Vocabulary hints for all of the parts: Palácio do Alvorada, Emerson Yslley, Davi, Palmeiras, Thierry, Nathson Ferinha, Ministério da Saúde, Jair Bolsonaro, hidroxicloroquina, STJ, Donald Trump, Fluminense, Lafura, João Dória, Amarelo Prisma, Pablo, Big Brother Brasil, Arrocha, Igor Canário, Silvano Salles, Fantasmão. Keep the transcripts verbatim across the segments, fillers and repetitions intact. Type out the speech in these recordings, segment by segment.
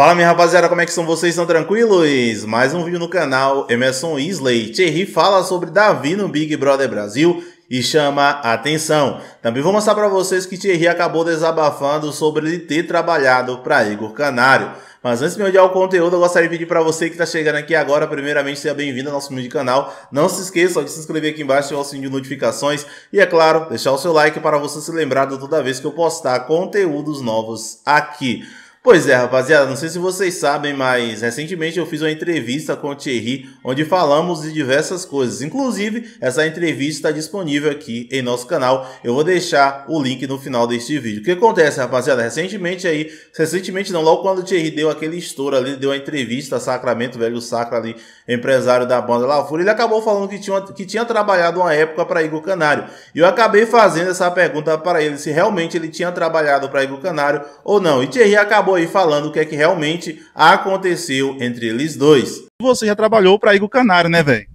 Fala, minha rapaziada, como é que são vocês? Estão tranquilos? Mais um vídeo no canal. Emerson Yslley. Thierry fala sobre Davi no Big Brother Brasil e chama atenção. Também vou mostrar para vocês que Thierry acabou desabafando sobre ele ter trabalhado para Igor Canário. Mas antes de me olhar o conteúdo, eu gostaria de pedir para você que está chegando aqui agora, primeiramente, seja bem-vindo ao nosso vídeo de canal. Não se esqueça de se inscrever aqui embaixo, ativar o sininho de notificações e, é claro, deixar o seu like para você ser lembrado toda vez que eu postar conteúdos novos aqui. Pois é, rapaziada, não sei se vocês sabem, mas recentemente eu fiz uma entrevista com o Thierry, onde falamos de diversas coisas. Inclusive, essa entrevista está disponível aqui em nosso canal. Eu vou deixar o link no final deste vídeo. O que acontece, rapaziada? Recentemente aí, recentemente não, logo quando o Thierry deu aquele estouro ali, deu a entrevista a Sacramento, velho Sacra ali, empresário da banda Lafura, ele acabou falando que tinha, que tinha trabalhado uma época para Igor Canário. E eu acabei fazendo essa pergunta para ele, se realmente ele tinha trabalhado para Igor Canário ou não. E Thierry acabou aí falando o que é que realmente aconteceu entre eles dois. Você já trabalhou para Igor Canário, né, velho?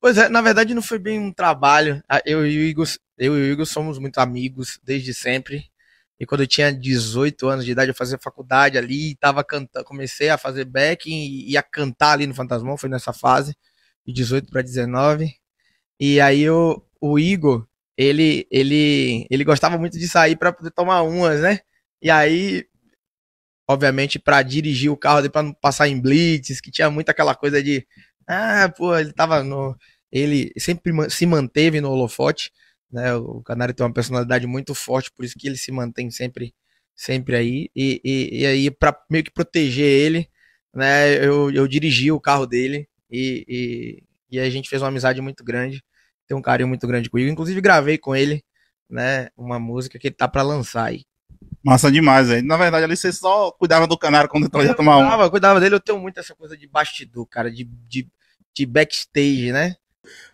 Pois é, na verdade não foi bem um trabalho. Eu e o Igor, eu e o Igor somos muito amigos desde sempre. E quando eu tinha dezoito anos de idade, eu fazia faculdade ali, tava cantando, comecei a fazer backing e, e a cantar ali no Fantasmão, foi nessa fase de dezoito para dezenove. E aí eu, o Igor, ele ele ele gostava muito de sair para poder tomar umas, né? E aí, obviamente, para dirigir o carro, para não passar em blitz, que tinha muito aquela coisa de ah, pô, ele tava no ele sempre se manteve no holofote, né? O Canário tem uma personalidade muito forte, por isso que ele se mantém sempre sempre aí, e, e, e aí para meio que proteger ele, né, eu, eu dirigi o carro dele e, e, e a gente fez uma amizade muito grande, tem um carinho muito grande comigo, inclusive gravei com ele, né, uma música que ele tá para lançar aí. Massa demais, velho. Na verdade, ali você só cuidava do Canário quando eu ia tomar um. Cuidava, cuidava dele. Eu tenho muito essa coisa de bastidor, cara, de, de, de backstage, né?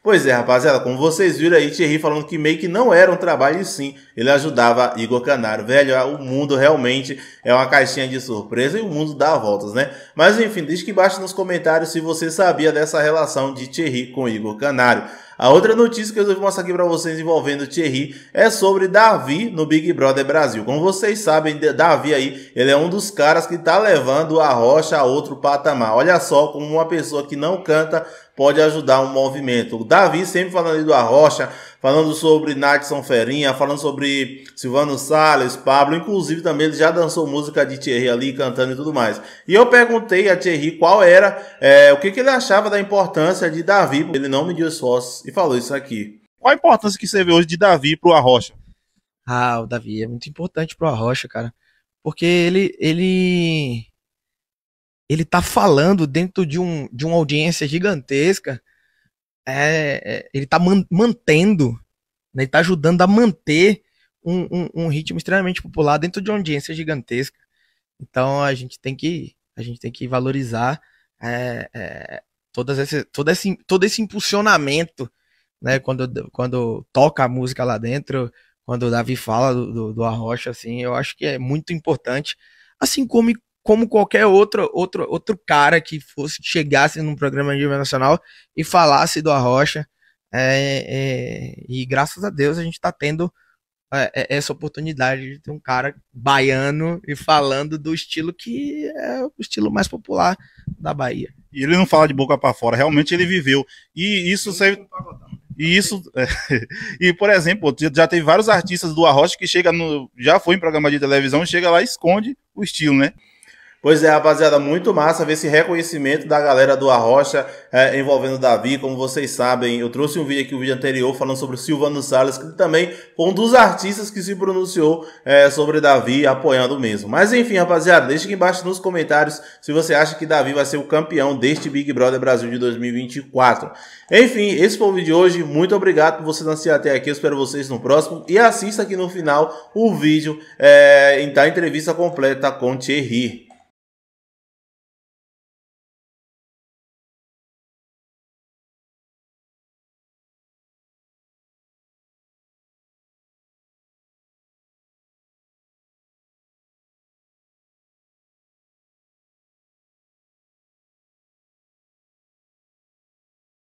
Pois é, rapaziada, como vocês viram aí, Thierry falando que meio que não era um trabalho e sim, ele ajudava Igor Canário. Velho, o mundo realmente é uma caixinha de surpresa e o mundo dá voltas, né? Mas enfim, deixa aqui embaixo nos comentários se você sabia dessa relação de Thierry com Igor Canário. A outra notícia que eu vou mostrar aqui para vocês envolvendo Thierry é sobre Davi no Big Brother Brasil. Como vocês sabem, Davi aí, ele é um dos caras que tá levando a Arrocha a outro patamar. Olha só como uma pessoa que não canta pode ajudar um movimento. O Davi sempre falando ali do Arrocha, falando sobre Nathson Ferinha, falando sobre Silvano Salles, Pablo, inclusive também ele já dançou música de Thierry ali, cantando e tudo mais. E eu perguntei a Thierry qual era, é, o que, que ele achava da importância de Davi, ele não mediu esforços e falou isso aqui. Qual a importância que você vê hoje de Davi pro Arrocha? Ah, o Davi é muito importante pro Arrocha, cara, porque ele, ele, ele tá falando dentro de, um, de uma audiência gigantesca. É, ele tá man mantendo, né, ele tá ajudando a manter um, um, um ritmo extremamente popular dentro de uma audiência gigantesca. Então a gente tem que, a gente tem que valorizar é, é, todas esse, todo, esse, todo esse impulsionamento, né, quando, quando toca a música lá dentro, quando o Davi fala do, do, do Arrocha, assim, eu acho que é muito importante, assim como como qualquer outro, outro, outro cara que fosse, chegasse num programa de nível nacional e falasse do Arrocha. É, é, e graças a Deus a gente tá tendo é, essa oportunidade de ter um cara baiano e falando do estilo que é o estilo mais popular da Bahia. E ele não fala de boca para fora, realmente ele viveu. E isso serve... E isso, e por exemplo, já teve vários artistas do Arrocha que chega no, já foi em programa de televisão, chega lá e esconde o estilo, né? Pois é, rapaziada, muito massa ver esse reconhecimento da galera do Arrocha é, envolvendo o Davi. Como vocês sabem, eu trouxe um vídeo aqui, o um vídeo anterior, falando sobre o Silvano Salles, que também foi um dos artistas que se pronunciou é, sobre Davi, apoiando mesmo. Mas enfim, rapaziada, deixa aqui embaixo nos comentários se você acha que Davi vai ser o campeão deste Big Brother Brasil de dois mil e vinte e quatro. Enfim, esse foi o vídeo de hoje. Muito obrigado por você assistir até aqui. Eu espero vocês no próximo. E assista aqui no final o vídeo é, da entrevista completa com Thierry.